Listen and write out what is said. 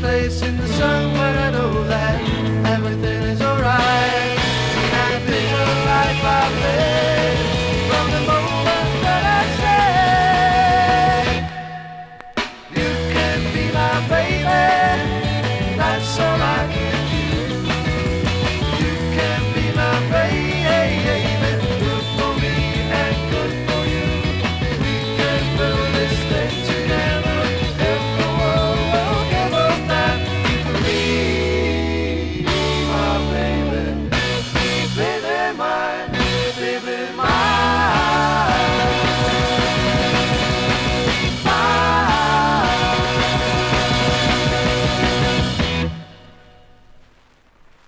place in the sun.